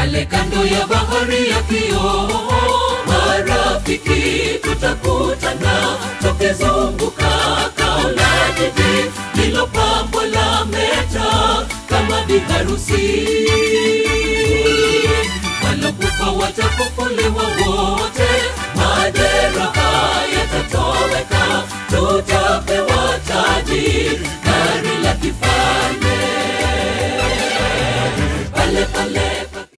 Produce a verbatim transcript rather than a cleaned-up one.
pale kando ya bahari ya kioo. Marafiki tutakutana, tukizunguka kaula jiji lililopambwa la meta kama biharusi. Walokufa watafufuliwa wote, majeraha yatatoweka, tutapewa taji gari la kifahari.